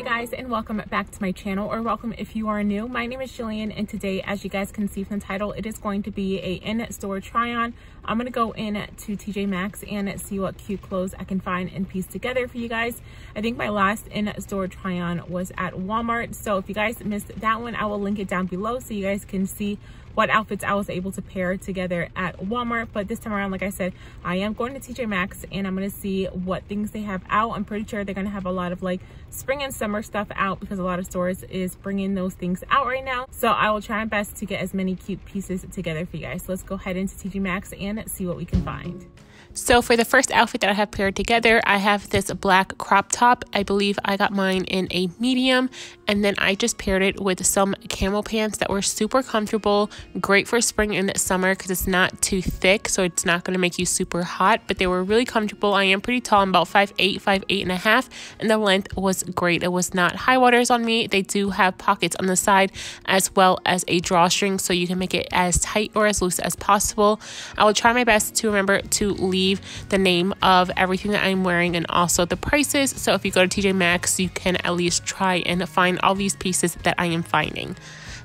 Hey guys, and welcome back to my channel, or welcome if you are new. My name is Jillian, and today, as you guys can see from the title, it is going to be a in-store try-on. I'm going to go in to TJ Maxx and see what cute clothes I can find and piece together for you guys. I think my last in-store try-on was at Walmart, so if you guys missed that one, I will link it down below so you guys can see what outfits I was able to pair together at Walmart. But this time around, like I said, I am going to TJ Maxx and I'm going to see what things they have out. I'm pretty sure they're going to have a lot of like spring and summer stuff out because a lot of stores is bringing those things out right now. So I will try my best to get as many cute pieces together for you guys. So let's go ahead into TJ Maxx and see what we can find. So for the first outfit that I have paired together, I have this black crop top. I believe I got mine in a medium, and then I just paired it with some camel pants that were super comfortable, great for spring and summer because it's not too thick, so it's not going to make you super hot, but they were really comfortable. I am pretty tall. I'm about 5'8", 5'8.5", and the length was great. It was not high waters on me. They do have pockets on the side as well as a drawstring, so you can make it as tight or as loose as possible. I will try my best to remember to leave the name of everything that I'm wearing and also the prices, so if you go to TJ Maxx you can at least try and find all these pieces that I am finding.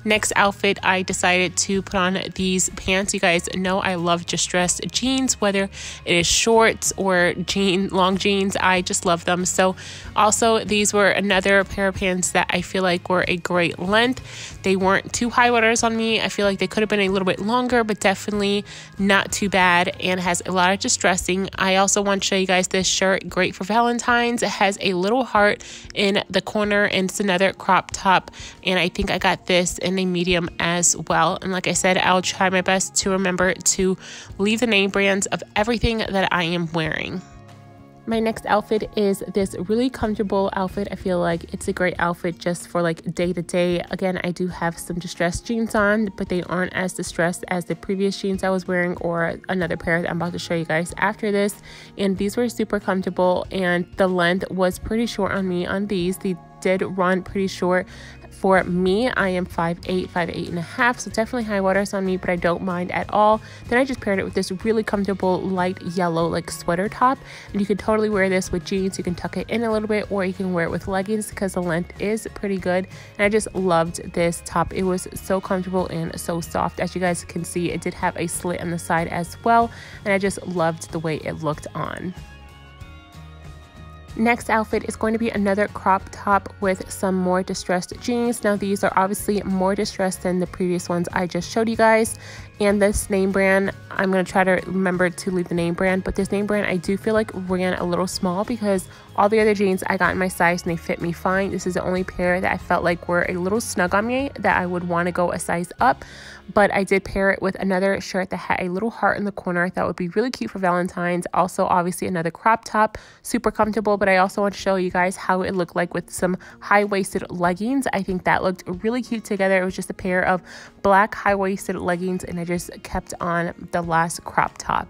Next outfit, I decided to put on these pants. You guys know I love just dressed jeans, whether it is shorts or long jeans, I just love them. So also these were another pair of pants that I feel like were a great length. They weren't too high waters on me. I feel like they could have been a little bit longer, but definitely not too bad, and has a lot of just dressing. I also want to show you guys this shirt, great for Valentine's. It has a little heart in the corner and it's another crop top, and I think I got this in a medium as well. And like I said, I'll try my best to remember to leave the name brands of everything that I am wearing. My next outfit is this really comfortable outfit. I feel like it's a great outfit just for like day to day. Again, I do have some distressed jeans on, but they aren't as distressed as the previous jeans I was wearing or another pair that I'm about to show you guys after this. And these were super comfortable, and the length was pretty short on me on these. They did run pretty short. For me, I am 5'8", 5'8.5", so definitely high waters on me, but I don't mind at all. Then I just paired it with this really comfortable light yellow like sweater top, and you can totally wear this with jeans. You can tuck it in a little bit, or you can wear it with leggings because the length is pretty good. And I just loved this top. It was so comfortable and so soft. As you guys can see, it did have a slit on the side as well, and I just loved the way it looked on. Next outfit is going to be another crop top with some more distressed jeans. Now these are obviously more distressed than the previous ones I just showed you guys. And this name brand, I'm going to try to remember to leave the name brand, but this name brand I do feel like ran a little small because all the other jeans I got in my size and they fit me fine. This is the only pair that I felt like were a little snug on me that I would want to go a size up. But I did pair it with another shirt that had a little heart in the corner. I thought it would be really cute for Valentine's. Also obviously another crop top, super comfortable, but I also want to show you guys how it looked like with some high-waisted leggings. I think that looked really cute together. It was just a pair of black high-waisted leggings, and I just kept on the last crop top.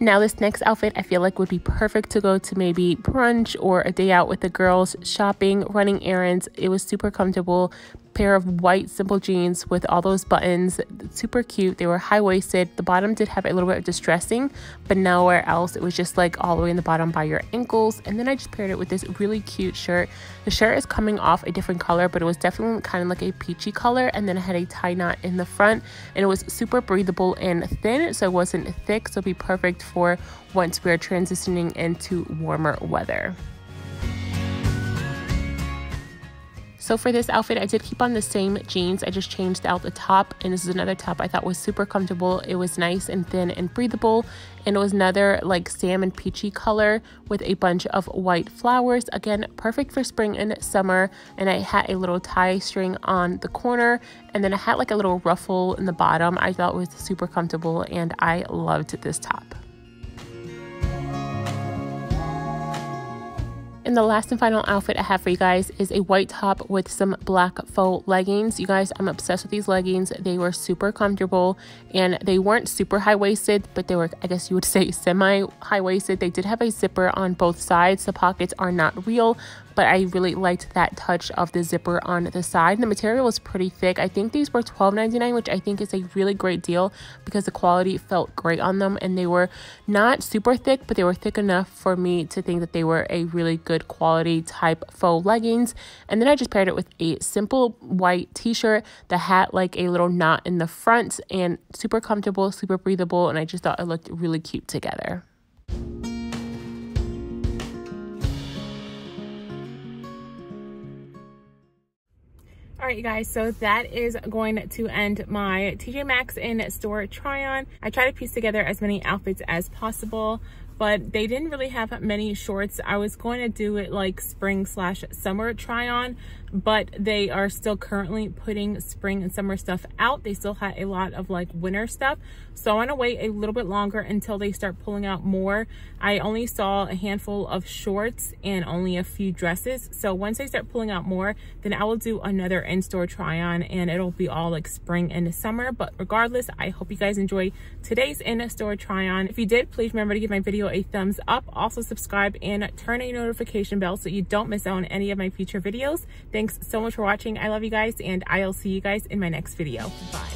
Now this next outfit I feel like would be perfect to go to maybe brunch or a day out with the girls, shopping, running errands. It was super comfortable. Pair of white simple jeans with all those buttons, super cute. They were high-waisted. The bottom did have a little bit of distressing, but nowhere else. It was just like all the way in the bottom by your ankles. And then I just paired it with this really cute shirt. The shirt is coming off a different color, but it was definitely kind of like a peachy color, and then it had a tie knot in the front, and it was super breathable and thin, so it wasn't thick, so it'd be perfect for once we're transitioning into warmer weather. So for this outfit, I did keep on the same jeans. I just changed out the top, and this is another top I thought was super comfortable. It was nice and thin and breathable, and it was another like salmon peachy color with a bunch of white flowers. Again, perfect for spring and summer, and I had a little tie string on the corner, and then I had like a little ruffle in the bottom. I thought it was super comfortable, and I loved this top. And the last and final outfit I have for you guys is a white top with some black faux leggings. You guys, I'm obsessed with these leggings. They were super comfortable, and they weren't super high-waisted, but they were, I guess you would say, semi-high-waisted. They did have a zipper on both sides. The pockets are not real, but I really liked that touch of the zipper on the side. The material was pretty thick. I think these were $12.99, which I think is a really great deal because the quality felt great on them, and they were not super thick, but they were thick enough for me to think that they were a really good quality type faux leggings. And then I just paired it with a simple white t-shirt that had like a little knot in the front, and super comfortable, super breathable, and I just thought it looked really cute together. All right, you guys, so that is going to end my TJ Maxx in-store try-on. I tried to piece together as many outfits as possible, but they didn't really have many shorts. I was going to do it like spring/summer try-on, but they are still currently putting spring and summer stuff out. They still had a lot of like winter stuff, so I want to wait a little bit longer until they start pulling out more. I only saw a handful of shorts and only a few dresses, so once they start pulling out more, then I will do another in-store try-on, and it'll be all like spring and summer. But regardless, I hope you guys enjoyed today's in-store try-on. If you did, please remember to give my video a thumbs up. Also subscribe and turn on your notification bell so you don't miss out on any of my future videos. Thanks so much for watching. I love you guys, and I'll see you guys in my next video. Bye.